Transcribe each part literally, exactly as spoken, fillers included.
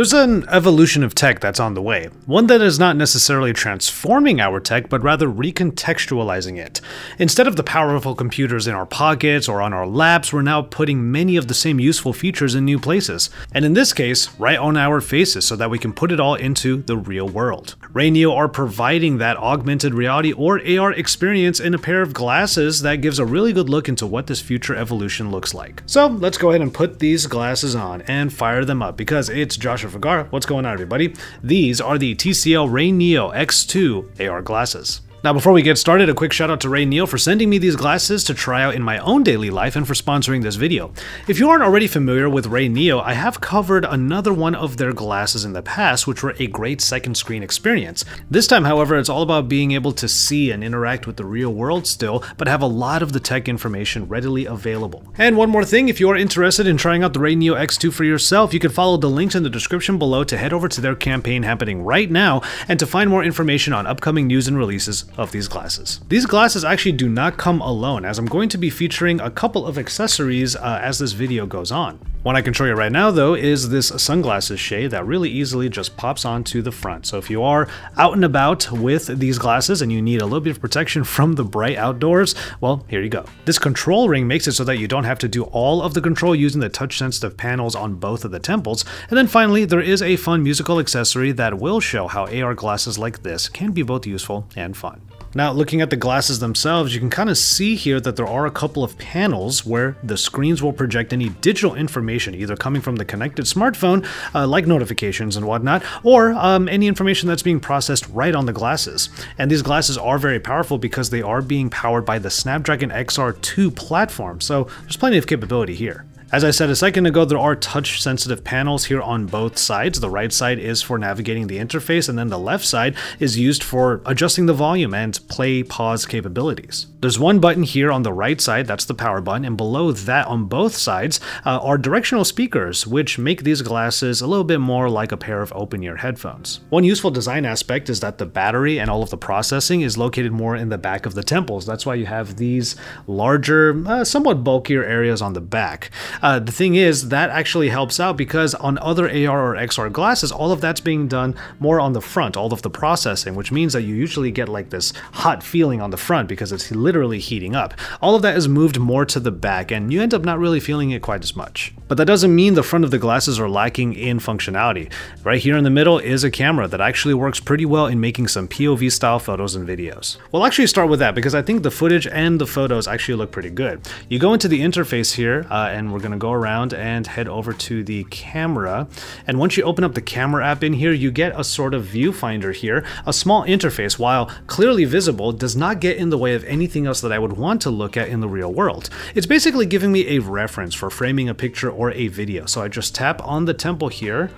There's an evolution of tech that's on the way, one that is not necessarily transforming our tech, but rather recontextualizing it. Instead of the powerful computers in our pockets or on our laps, we're now putting many of the same useful features in new places, and in this case, right on our faces so that we can put it all into the real world. RayNeo are providing that augmented reality or A R experience in a pair of glasses that gives a really good look into what this future evolution looks like. So let's go ahead and put these glasses on and fire them up, because it's Joshua Vergara. What's going on, everybody? These are the T C L RayNeo X two A R glasses. Now, before we get started, a quick shout out to RayNeo for sending me these glasses to try out in my own daily life and for sponsoring this video. If you aren't already familiar with RayNeo, I have covered another one of their glasses in the past, which were a great second screen experience. This time, however, it's all about being able to see and interact with the real world still, but have a lot of the tech information readily available. And one more thing, if you are interested in trying out the RayNeo X two for yourself, you can follow the links in the description below to head over to their campaign happening right now and to find more information on upcoming news and releases of these glasses. These glasses actually do not come alone, as I'm going to be featuring a couple of accessories uh, as this video goes on. One I can show you right now though is this sunglasses shade that really easily just pops onto the front. So if you are out and about with these glasses and you need a little bit of protection from the bright outdoors, well, here you go. This control ring makes it so that you don't have to do all of the control using the touch sensitive panels on both of the temples. And then finally, there is a fun musical accessory that will show how A R glasses like this can be both useful and fun. Now, looking at the glasses themselves, you can kind of see here that there are a couple of panels where the screens will project any digital information, either coming from the connected smartphone, uh, like notifications and whatnot, or um, any information that's being processed right on the glasses. And these glasses are very powerful because they are being powered by the Snapdragon X R two platform, so there's plenty of capability here. As I said a second ago, there are touch-sensitive panels here on both sides. The right side is for navigating the interface, and then the left side is used for adjusting the volume and play-pause capabilities. There's one button here on the right side, that's the power button, and below that on both sides uh, are directional speakers, which make these glasses a little bit more like a pair of open-ear headphones. One useful design aspect is that the battery and all of the processing is located more in the back of the temples. That's why you have these larger, uh, somewhat bulkier areas on the back. Uh, the thing is, that actually helps out because on other A R or X R glasses, all of that's being done more on the front, all of the processing, which means that you usually get like this hot feeling on the front because it's literally heating up. All of that is moved more to the back and you end up not really feeling it quite as much. But that doesn't mean the front of the glasses are lacking in functionality. Right here in the middle is a camera that actually works pretty well in making some P O V style photos and videos. We'll actually start with that because I think the footage and the photos actually look pretty good. You go into the interface here uh, and we're gonna go around and head over to the camera, and once you open up the camera app in here, you get a sort of viewfinder here. A small interface, while clearly visible, does not get in the way of anything else that I would want to look at in the real world. It's basically giving me a reference for framing a picture or a video, so I just tap on the temple here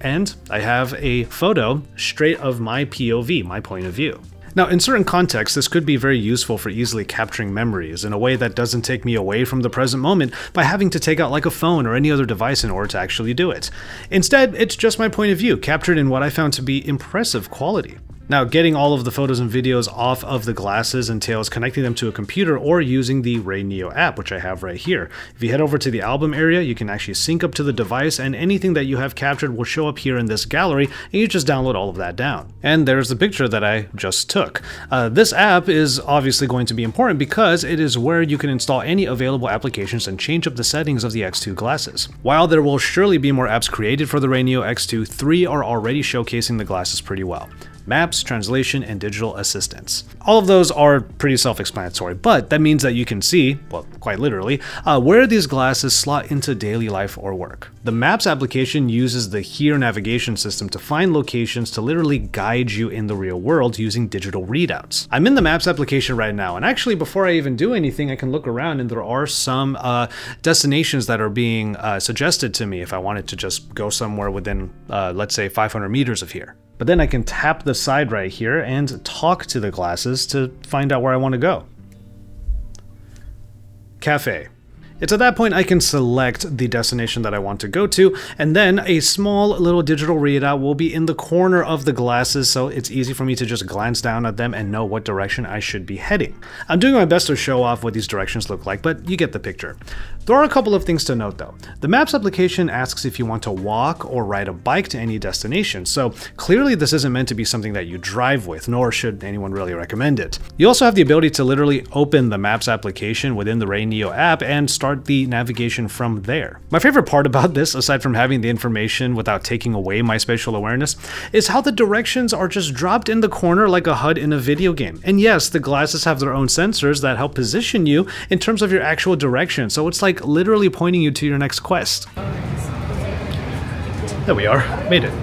and I have a photo straight of my P O V, my point of view. Now, in certain contexts, this could be very useful for easily capturing memories in a way that doesn't take me away from the present moment by having to take out like a phone or any other device in order to actually do it. Instead, it's just my point of view, captured in what I found to be impressive quality. Now, getting all of the photos and videos off of the glasses entails connecting them to a computer or using the RayNeo app, which I have right here. If you head over to the album area, you can actually sync up to the device, and anything that you have captured will show up here in this gallery, and you just download all of that down. And there's the picture that I just took. Uh, this app is obviously going to be important because it is where you can install any available applications and change up the settings of the X two glasses. While there will surely be more apps created for the RayNeo X two, three are already showcasing the glasses pretty well. Maps, translation, and digital assistance. All of those are pretty self-explanatory, but that means that you can see, well, quite literally, uh, where these glasses slot into daily life or work. The Maps application uses the HERE navigation system to find locations to literally guide you in the real world using digital readouts. I'm in the Maps application right now, and actually before I even do anything, I can look around and there are some uh, destinations that are being uh, suggested to me if I wanted to just go somewhere within, uh, let's say, five hundred meters of here. But then I can tap the side right here and talk to the glasses to find out where I want to go. Cafe. It's at that point I can select the destination that I want to go to, and then a small little digital readout will be in the corner of the glasses, so it's easy for me to just glance down at them and know what direction I should be heading. I'm doing my best to show off what these directions look like, but you get the picture. There are a couple of things to note though. The Maps application asks if you want to walk or ride a bike to any destination, so clearly this isn't meant to be something that you drive with, nor should anyone really recommend it. You also have the ability to literally open the Maps application within the RayNeo app and start the navigation from there. My favorite part about this, aside from having the information without taking away my spatial awareness, is how the directions are just dropped in the corner like a H U D in a video game. And yes, the glasses have their own sensors that help position you in terms of your actual direction, so it's like literally pointing you to your next quest. There we are, made it.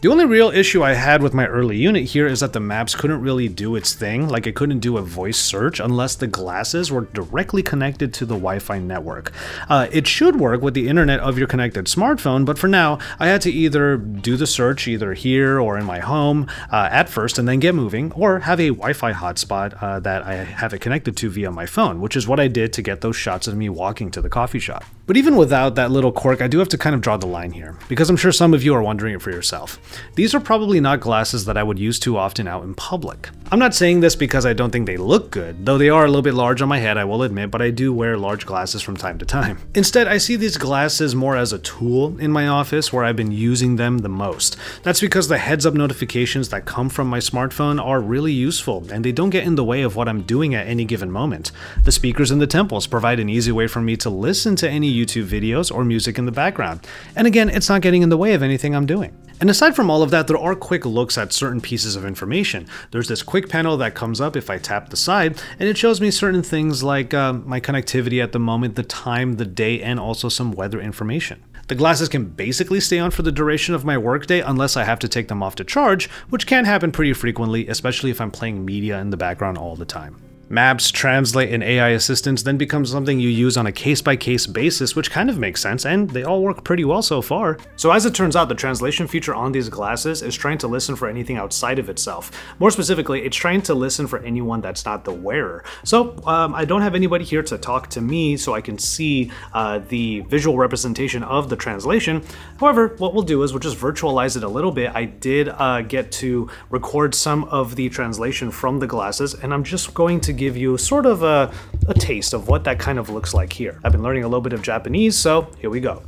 The only real issue I had with my early unit here is that the maps couldn't really do its thing, like it couldn't do a voice search unless the glasses were directly connected to the Wi-Fi network. Uh, it should work with the internet of your connected smartphone, but for now, I had to either do the search either here or in my home uh, at first and then get moving, or have a Wi-Fi hotspot uh, that I have it connected to via my phone, which is what I did to get those shots of me walking to the coffee shop. But even without that little quirk, I do have to kind of draw the line here, because I'm sure some of you are wondering it for yourself. These are probably not glasses that I would use too often out in public. I'm not saying this because I don't think they look good, though they are a little bit large on my head, I will admit, but I do wear large glasses from time to time. Instead, I see these glasses more as a tool in my office where I've been using them the most. That's because the heads-up notifications that come from my smartphone are really useful, and they don't get in the way of what I'm doing at any given moment. The speakers in the temples provide an easy way for me to listen to any YouTube videos or music in the background. And again, it's not getting in the way of anything I'm doing. And aside from all of that, there are quick looks at certain pieces of information. There's this quick panel that comes up if I tap the side, and it shows me certain things like uh, my connectivity at the moment, the time, the day, and also some weather information. The glasses can basically stay on for the duration of my workday unless I have to take them off to charge, which can happen pretty frequently, especially if I'm playing media in the background all the time. Maps, Translate, and A I assistance then becomes something you use on a case-by-case basis, which kind of makes sense, and they all work pretty well so far. So as it turns out, the translation feature on these glasses is trying to listen for anything outside of itself. More specifically, it's trying to listen for anyone that's not the wearer. So um, I don't have anybody here to talk to me, so I can see uh, the visual representation of the translation. However, what we'll do is we'll just virtualize it a little bit. I did uh, get to record some of the translation from the glasses, and I'm just going to give you sort of a, a taste of what that kind of looks like here. I've been learning a little bit of Japanese, so here we go.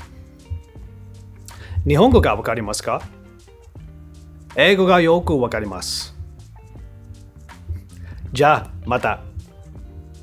Nihongo ga wakarimasu ka? Eigo ga yoku wakarimasu. Ja, mata.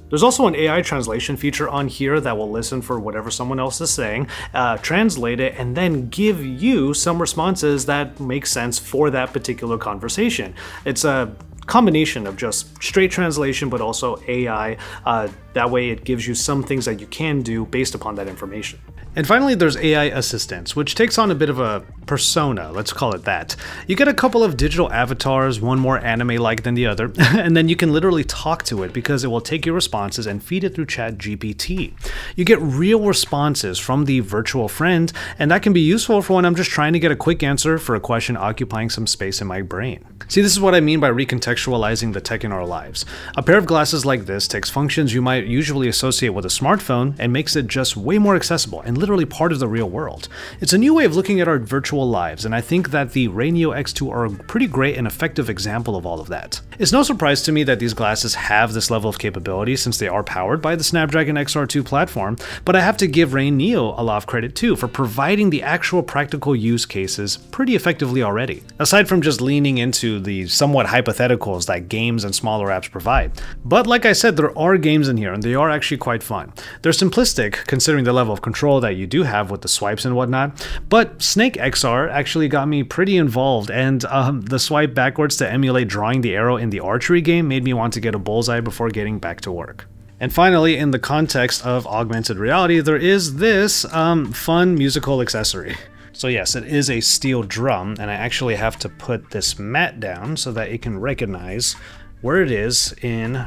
There's also an A I translation feature on here that will listen for whatever someone else is saying, uh, translate it, and then give you some responses that make sense for that particular conversation. It's a combination of just straight translation, but also A I. Uh, that way it gives you some things that you can do based upon that information. And finally, there's A I assistance, which takes on a bit of a persona, let's call it that. You get a couple of digital avatars, one more anime-like than the other, and then you can literally talk to it because it will take your responses and feed it through ChatGPT. You get real responses from the virtual friend, and that can be useful for when I'm just trying to get a quick answer for a question occupying some space in my brain. See, this is what I mean by recontextualizing the tech in our lives. A pair of glasses like this takes functions you might usually associate with a smartphone and makes it just way more accessible and literally part of the real world. It's a new way of looking at our virtual lives, and I think that the RayNeo X two are a pretty great and effective example of all of that. It's no surprise to me that these glasses have this level of capability since they are powered by the Snapdragon X R two platform, but I have to give RayNeo a lot of credit too for providing the actual practical use cases pretty effectively already, aside from just leaning into the somewhat hypotheticals that games and smaller apps provide. But like I said, there are games in here, and they are actually quite fun. They're simplistic, considering the level of control that you do have with the swipes and whatnot, but Snake X R actually got me pretty involved, and um, the swipe backwards to emulate drawing the arrow in the archery game made me want to get a bullseye before getting back to work. And finally, in the context of augmented reality, there is this um, fun musical accessory. So yes, it is a steel drum, and I actually have to put this mat down so that it can recognize where it is in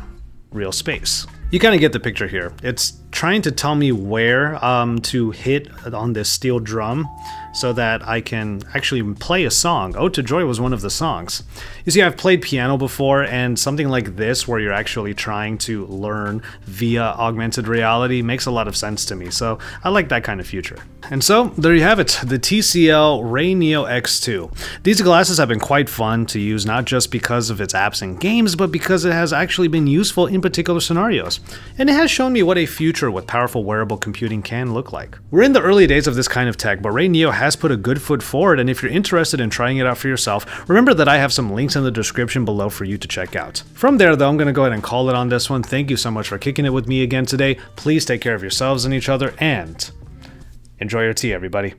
real space. You kind of get the picture here. It's trying to tell me where um, to hit on this steel drum so that I can actually play a song. Ode to Joy was one of the songs. You see, I've played piano before, and something like this where you're actually trying to learn via augmented reality makes a lot of sense to me, so I like that kind of future. And so there you have it, the T C L RayNeo X two. These glasses have been quite fun to use, not just because of its apps and games, but because it has actually been useful in particular scenarios. And it has shown me what a future with powerful wearable computing can look like. We're in the early days of this kind of tech, but RayNeo has put a good foot forward, and if you're interested in trying it out for yourself, remember that I have some links in the description below for you to check out. From there though, I'm going to go ahead and call it on this one. Thank you so much for kicking it with me again today. Please take care of yourselves and each other, and enjoy your tea, everybody.